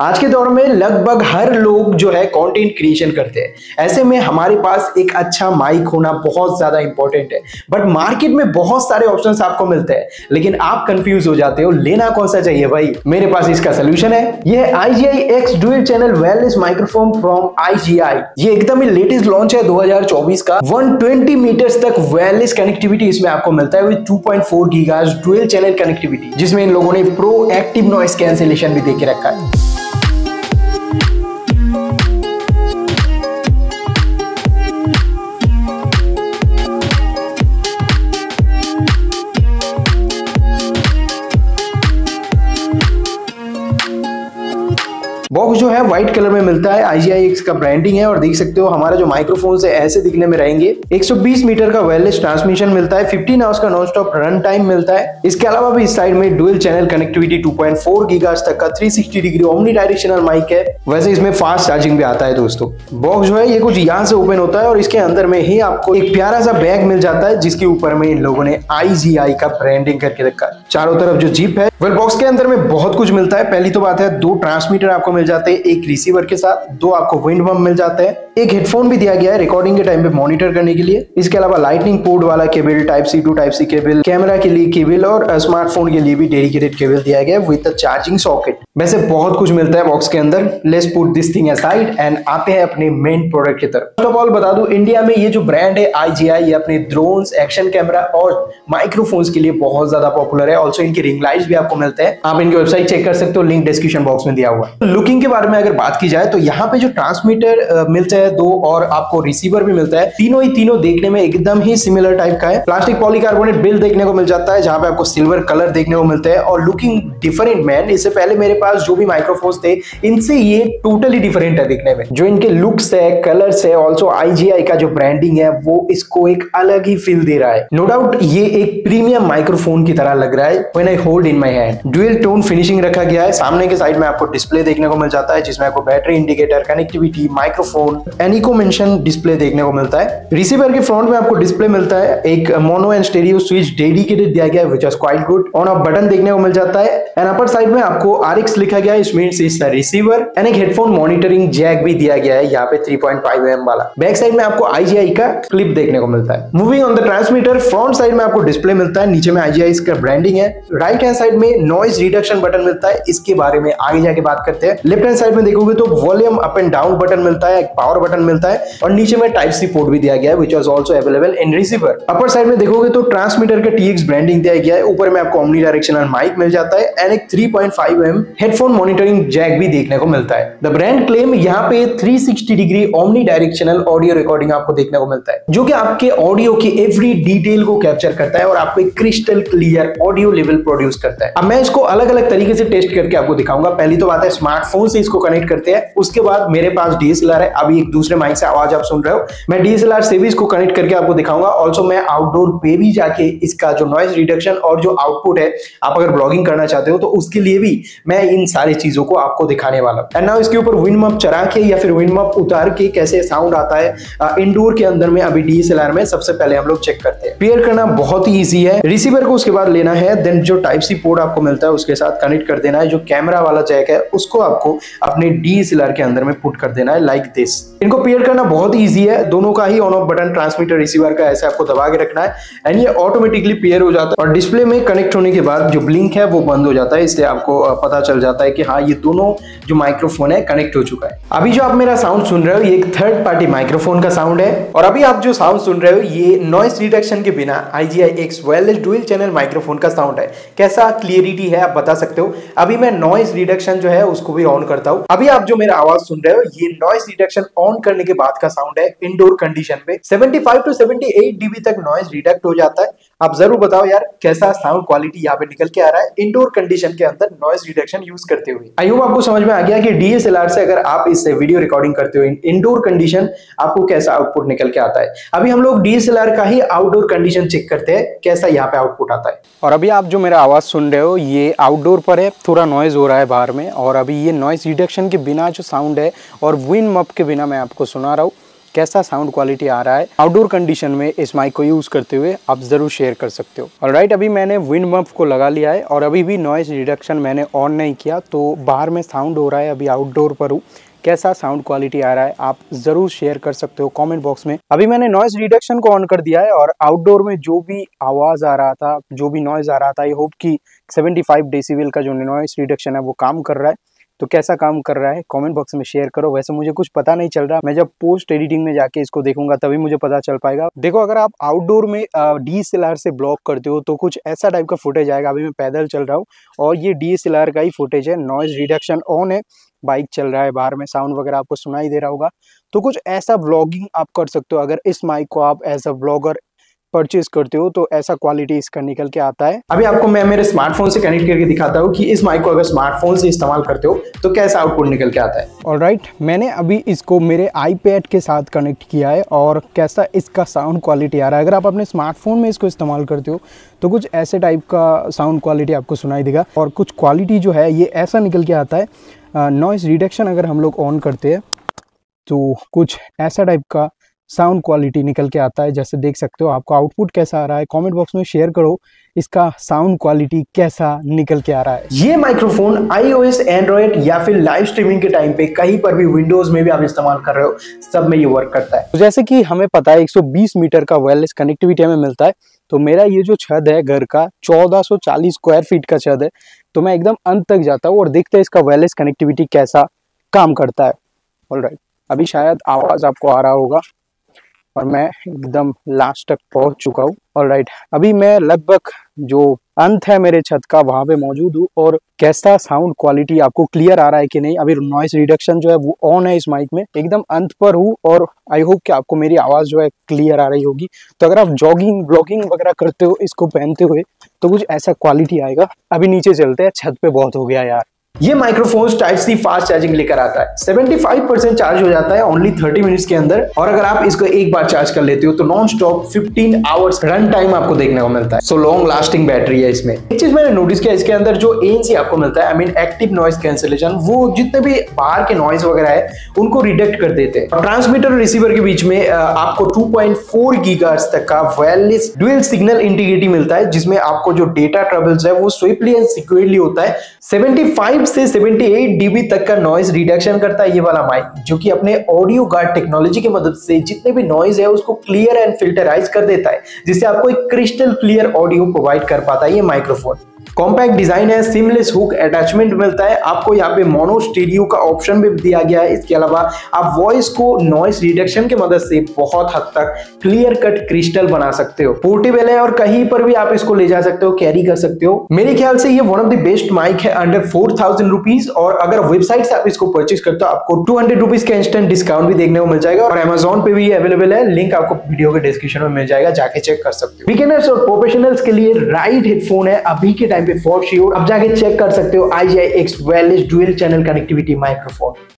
आज के दौर में लगभग हर लोग जो है कंटेंट क्रिएशन करते हैं। ऐसे में हमारे पास एक अच्छा माइक होना बहुत ज़्यादा इंपॉर्टेंट है। बट मार्केट में बहुत सारे ऑप्शंस आपको मिलते हैं, लेकिन आप कंफ्यूज हो जाते हो लेना कौन सा चाहिए। भाई मेरे पास इसका सोल्यूशन है। यह है IGI X dual channel wireless microphone from IGI। ये एकदम ही लेटेस्ट लॉन्च है 2024 का। 120 मीटर्स तक वायरलेस कनेक्टिविटी इसमें आपको मिलता है with 2.4 gigahertz dual channel connectivity, जिसमें इन लोगों ने प्रो एक्टिव नॉइस कैंसिलेशन भी देके रखा है। बॉक्स जो है व्हाइट कलर में मिलता है, IGI X का ब्रांडिंग है और देख सकते हो हमारा जो माइक्रोफोन है ऐसे दिखने में रहेंगे। 120 मीटर का वायरलेस ट्रांसमिशन मिलता है, 15 आवर्स का नॉनस्टॉप रन टाइम मिलता है। इसके अलावा भी इस साइड में डुअल चैनल कनेक्टिविटी 2.4 गीगाहर्ट्ज तक का 360 डिग्री ओमनी डायरेक्शनल माइक है। वैसे इसमें फास्ट चार्जिंग भी आता है दोस्तों। बॉक्स जो है ये कुछ यहाँ से ओपन होता है और इसके अंदर में ही आपको एक प्यारा सा बैग मिल जाता है, जिसके ऊपर में इन लोगों ने IGI का ब्रांडिंग करके रखा है। चारों तरफ जो जीप है वेल बॉक्स के अंदर में बहुत कुछ मिलता है। पहली तो बात है 2 ट्रांसमीटर आपको मिल जाते हैं, एक रिसीवर के साथ, 2 आपको विंड बम मिल जाते हैं, एक हेडफोन भी दिया गया है रिकॉर्डिंग के टाइम पे मॉनिटर करने के लिए। इसके अलावा लाइटनिंग पोर्ट वाला cable, type C to type C cable, camera के लिए केबल और स्मार्टफोन के लिए भी डेडिकेटेड केबल दिया गया है विद द चार्जिंग सॉकेट। वैसे बहुत कुछ मिलता है बॉक्स के अंदर। Let's put this thing aside and आते हैं अपने मेन प्रोडक्ट की तरफ। फर्स्ट ऑफ ऑल बता दूं, इंडिया में ये जो ब्रांड है IGI ये अपने ड्रोन्स, एक्शन कैमरा और माइक्रोफोन्स के लिए बहुत ज्यादा पॉपुलर है। ऑल्सो इनके रिंग लाइट्स भी आपको मिलते हैं। आप इनकी वेबसाइट चेक कर सकते हो, लिंक डिस्क्रिप्शन बॉक्स में दिया हुआ है। लुकिंग के बारे में अगर बात की जाए तो यहाँ पे जो ट्रांसमीटर मिलता है 2 और आपको रिसीवर भी मिलता है, तीनों देखने में एकदम ही सिमिलर टाइप का है। प्लास्टिक पॉलीकार्बोनेट बिल देखने को मिल जाता है, जहां पे आपको सिल्वर कलर देखने को मिलता है और लुकिंग डिफरेंट मैन। इससे पहले मेरे पास जो भी माइक्रोफोन्स थे इनसे ये टोटली डिफरेंट है देखने में। जो इनके लुक्स है, कलर्स है, ऑल्सो IGI का जो ब्रांडिंग है वो इसको एक अलग ही फील दे रहा है। नो डाउट ये एक प्रीमियम माइक्रोफोन की तरह लग रहा है when I hold in my hand. Dual tone finishing रखा गया है। सामने के साइड में आपको डिस्प्ले देखने को मिल जाता है, जिसमें आपको बैटरी इंडिकेटर, कनेक्टिविटी, माइक्रोफोन, एनिको मेंशन डिस्प्ले देखने को मिलता है। रिसीवर के फ्रंट में आपको डिस्प्ले मिलता है, एक mono and stereo switch dedicated दिया गया है which is quite good. On off button देखने को मिल जाता है एंड अपर साइड में आपको RX लिखा गया है, it means it's a receiver and एक हेडफोन मॉनिटरिंग जैक भी दिया गया है यहाँ पे 3.5 mm वाला। बैक साइड में आपको IGI का क्लिप देखने को मिलता है। Moving on the transmitter, front side में आपको डिस्प्ले मिलता है, नीचे में IGI इसका ब्रांडिंग है। राइट हैंड साइड में नॉइज रिडक्शन बटन मिलता है, इसके बारे में आगे जाके बात करते हैं। लेफ्ट हैंड साइड में देखोगे तो volume up and down button मिलता है, एक पावर बटन मिलता है और नीचे में टाइप-C पोर्ट भी दिया गया है which was also available in receiver. Upper side में देखोगे तो ट्रांसमीटर का TX ब्रांडिंग दिया गया है, ऊपर में आपको ओमनी डायरेक्शनल माइक मिल जाता है एंड एक 3.5 mm हेडफोन मॉनिटरिंग जैक भी देखने को मिलता है। द ब्रांड क्लेम यहां पे 360 degree omni directional audio recording आपको देखने को मिलता है, जो कि आपके ऑडियो की एवरी डिटेल को कैप्चर करता है और आपको एक crystal clear audio level produce करता है। अब मैं इसको अलग-अलग तरीके से टेस्ट करके आपको दिखाऊंगा। पहली तो बात है स्मार्टफोन से इसको कनेक्ट करते हैं, उसके बाद मेरे पास DSLR है, अभी एक दूसरे माइक से आवाज आप सुन रहे हो, मैं DSLR से भी इसको कनेक्ट करके आपको दिखाऊंगा। ऑल्सो मैं आउटडोर पे भी जाके इसका जो नॉइज रिडक्शन और जो आउटपुट है, आप अगर ब्लॉगिंग करना चाहते हो तो उसके लिए भी मैं इन सारी चीजों को आपको दिखाने वाला हूं। एंड नाउ इसके ऊपर विंड मप चढ़ा के या फिर विंड मप उतार के कैसे साउंड आता है इंडोर के अंदर में, अभी DSLR में सबसे पहले हम लोग चेक करते हैं। पेयर करना बहुत ही ईजी है। रिसीवर को उसके बाद लेना है, देन जो टाइप-C पोर्ट आपको मिलता है उसके साथ कनेक्ट कर देना है। जो कैमरा वाला जैक है उसको आपको अपने DSLR के अंदर में पुट कर देना है लाइक दिस। इनको पेयर करना बहुत ईजी है, दोनों का ही on off button transmitter receiver का ऐसे आपको दबा के रखना है एंड ये ऑटोमेटिकली पेयर हो जाता है और डिस्प्ले में कनेक्ट होने के बाद जो ब्लिंक है वो बंद हो जाता है। इससे आपको पता चल जाता है कि हाँ ये दोनों जो माइक्रोफोन है कनेक्ट हो चुका है। अभी जो आप मेरा साउंड सुन रहे हो ये एक थर्ड पार्टी माइक्रोफोन का साउंड है और अभी आप जो साउंड सुन रहे हो ये नॉइस रिडक्शन के बिना IGI X wireless dual channel microphone का साउंड है। कैसा क्लियरिटी है आप बता सकते हो। अभी मैं नॉइस रिडक्शन जो है उसको भी ऑन करता हूँ। अभी आप जो मेरा आवाज सुन रहे हो ये नॉइस रिडक्शन ऑन करने के बाद का साउंड है। इंडोर कंडीशन में 75 टू 78 डीबी तक नॉइज रिडक्ट हो जाता है। आप जरूर बताओ यार कैसा साउंड क्वालिटी यहाँ पे निकल के आ रहा है इंडोर कंडीशन के अंदर नॉइज रिडक्शन यूज करते हुए। आई होप आपको समझ में आ गया कि DSLR से अगर आप इससे वीडियो रिकॉर्डिंग करते हो इंडोर कंडीशन आपको कैसा आउटपुट निकल के आता है। अभी हम लोग DSLR का ही आउटडोर कंडीशन चेक करते हैं कैसा यहाँ पे आउटपुट आता है। और अभी आप जो मेरा आवाज सुन रहे हो ये आउटडोर पर है, थोड़ा नॉइज हो रहा है बाहर में और अभी ये नॉइज रिडक्शन के बिना जो साउंड है और विंड मप के बिना मैं आपको सुना रहा हूँ कैसा साउंड क्वालिटी आ रहा है आउटडोर कंडीशन में इस माइक को यूज़ करते हुए आप ज़रूर शेयर कर सकते हो। ऑलराइट, अभी मैंने विंड बम्प को लगा लिया है और अभी भी नॉइज़ रिडक्शन मैंने ऑन नहीं किया, तो बाहर में साउंड हो रहा है। अभी आउटडोर पर हूँ, कैसा साउंड क्वालिटी आ रहा है आप ज़रूर शेयर कर सकते हो कमेंट बॉक्स में। अभी मैंने नॉइज़ रिडक्शन को ऑन कर दिया है और आउटडोर में जो भी आवाज़ आ रहा था, जो भी नॉइज़ आ रहा था, आई होप कि 75 डेसिबल का जो नॉइज़ रिडक्शन है वो काम कर रहा है। तो कैसा काम कर रहा है कमेंट बॉक्स में शेयर करो। वैसे मुझे कुछ पता नहीं चल रहा, मैं जब पोस्ट एडिटिंग में जाके इसको देखूंगा तभी मुझे पता चल पाएगा। देखो, अगर आप आउटडोर में DSLR से ब्लॉक करते हो तो कुछ ऐसा टाइप का फुटेज आएगा। अभी मैं पैदल चल रहा हूँ और ये DSLR का ही फुटेज है। नॉइज़ रिडक्शन ऑन है, बाइक चल रहा है, बाहर में साउंड वगैरह आपको सुनाई दे रहा होगा। तो कुछ ऐसा व्लॉगिंग आप कर सकते हो। अगर इस माइक को आप एज अ व्लॉगर परचेज करते हो तो ऐसा क्वालिटी इसका निकल के आता है। अभी आपको मैं मेरे स्मार्टफोन से कनेक्ट करके दिखाता हूँ कि इस माइक को अगर स्मार्टफोन से इस्तेमाल करते हो तो कैसा आउटपुट निकल के आता है। ऑलराइट, मैंने अभी इसको मेरे iPad के साथ कनेक्ट किया है और कैसा इसका साउंड क्वालिटी आ रहा है। अगर आप अपने स्मार्टफोन में इसको इस्तेमाल करते हो तो कुछ ऐसे टाइप का साउंड क्वालिटी आपको सुनाई देगा और कुछ क्वालिटी जो है ये ऐसा निकल के आता है। नॉइज़ रिडक्शन अगर हम लोग ऑन करते हैं तो कुछ ऐसा टाइप का साउंड क्वालिटी निकल के आता है। जैसे देख सकते हो, आपका आउटपुट कैसा आ रहा है कमेंट बॉक्स में शेयर करो, इसका साउंड क्वालिटी कैसा निकल के आ रहा है। ये माइक्रोफोन iOS, एंड्रॉइड या फिर लाइव स्ट्रीमिंग के टाइम पे कहीं पर भी, विंडोज में भी आप इस्तेमाल कर रहे हो, सब में ये वर्क करता है। तो जैसे कि हमें पता है 120 मीटर का वायरलेस कनेक्टिविटी हमें मिलता है। तो मेरा ये जो छत है घर का, 1440 स्क्वायर फीट का छत है। तो मैं एकदम अंत तक जाता हूँ और देखते हैं इसका वायरलेस कनेक्टिविटी कैसा काम करता है। ऑलराइट, अभी शायद आवाज़ आपको आ रहा होगा और मैं एकदम लास्ट तक पहुंच चुका हूँ। ऑलराइट, अभी मैं लगभग जो अंत है मेरे छत का वहाँ पे मौजूद हूँ और कैसा साउंड क्वालिटी आपको क्लियर आ रहा है कि नहीं। अभी नॉइज़ रिडक्शन जो है वो ऑन है इस माइक में। एकदम अंत पर हूँ और आई होप कि आपको मेरी आवाज़ जो है क्लियर आ रही होगी। तो अगर आप जॉगिंग ब्लॉगिंग वगैरह करते हो इसको पहनते हुए तो कुछ ऐसा क्वालिटी आएगा। अभी नीचे चलते हैं, छत पर बहुत हो गया यार। ये माइक्रोफोन Type-C फास्ट चार्जिंग लेकर आता है। 75% चार्ज हो जाता है ओनली 30 मिनट्स के अंदर और अगर आप इसको एक बार चार्ज कर लेते हो तो non stop 15 hours run time आपको देखने को मिलता है। सो लॉन्ग लास्टिंग बैटरी है इसमें। एक चीज मैंने नोटिस किया, इसके अंदर जो ANC आपको मिलता है, I mean active noise cancellation, वो जितने भी बाहर के नॉइज वगैरह है उनको रिडक्ट कर देते हैं। ट्रांसमीटर और रिसीवर के बीच में आपको 2.4 गीगाहर्ट्ज तक का वायरलेस ड्यूल सिग्नल इंटीग्रिटी मिलता है, जिसमें आपको जो डेटा ट्रेवल्स है वो स्विफ्टली एंड सिक्योरली होता है। 75 से 78 dB तक का नॉइज रिडक्शन करता है ये वाला माइक, जो कि अपने ऑडियो गार्ड टेक्नोलॉजी की मदद से जितने भी नॉइज है उसको क्लियर एंड फिल्टराइज कर देता है, जिससे आपको एक क्रिस्टल क्लियर ऑडियो प्रोवाइड कर पाता है ये माइक्रोफोन। कॉम्पैक्ट डिजाइन है, सिमलेस हुक अटैचमेंट मिलता है आपको। यहाँ पे मोनो स्टीरियो का ऑप्शन भी दिया गया है। इसके अलावा आप वॉइस को नॉइज रिडक्शन की मदद से बहुत हद तक क्लियर कट क्रिस्टल बना सकते हो। पोर्टेबल है और कहीं पर भी आप इसको ले जा सकते हो, कैरी कर सकते हो। मेरे ख्याल से ये one of the best mic है अंडर 4000 रुपीज और अगर वेबसाइट से आप इसको परचेज करते हो आपको 200 रुपीज का इंस्टेंट डिस्काउंट भी देखने को मिल जाएगा और Amazon पे भी अवेलेबल है। लिंक आपको वीडियो के डिस्क्रिप्शन में मिल जाएगा, जाके चेक कर सकते हो। बिगिनर्स और प्रोफेशनल्स के लिए राइट हेडफोन है अभी के टाइम पे फॉर श्योर। आप जाके चेक कर सकते हो IGI X wireless dual channel connectivity microphone.